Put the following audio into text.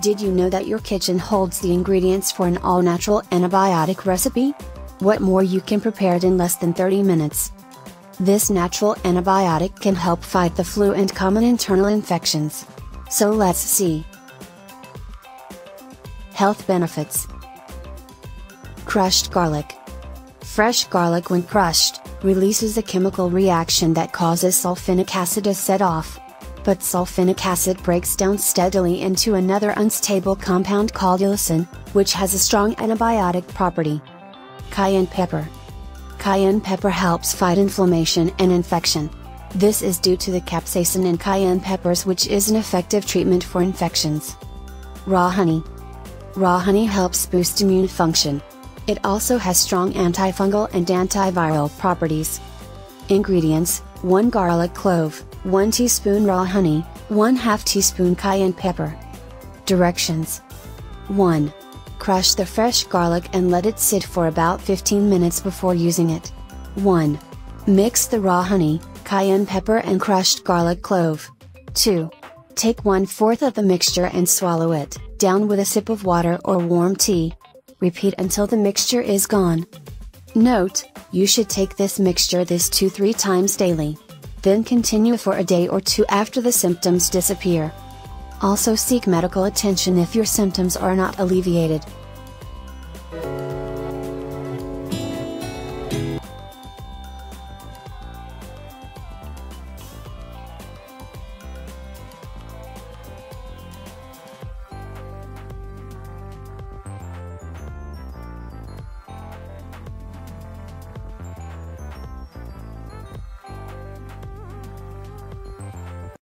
Did you know that your kitchen holds the ingredients for an all-natural antibiotic recipe? What more you can prepare it in less than 30 minutes. This natural antibiotic can help fight the flu and common internal infections. So let's see. Health benefits. Crushed garlic. Fresh garlic, when crushed, releases a chemical reaction that causes sulfonic acid to set off. But sulfonic acid breaks down steadily into another unstable compound called allicin, which has a strong antibiotic property. Cayenne pepper. Cayenne pepper helps fight inflammation and infection. This is due to the capsaicin in cayenne peppers, which is an effective treatment for infections. Raw honey. Raw honey helps boost immune function. It also has strong antifungal and antiviral properties. Ingredients: 1 garlic clove, 1 teaspoon raw honey, 1/2 teaspoon cayenne pepper. Directions. 1. Crush the fresh garlic and let it sit for about 15 minutes before using it. 1. Mix the raw honey, cayenne pepper and crushed garlic clove. 2. Take 1/4 of the mixture and swallow it down with a sip of water or warm tea. Repeat until the mixture is gone. Note: you should take this mixture 2-3 times daily. Then continue for a day or two after the symptoms disappear. Also seek medical attention if your symptoms are not alleviated.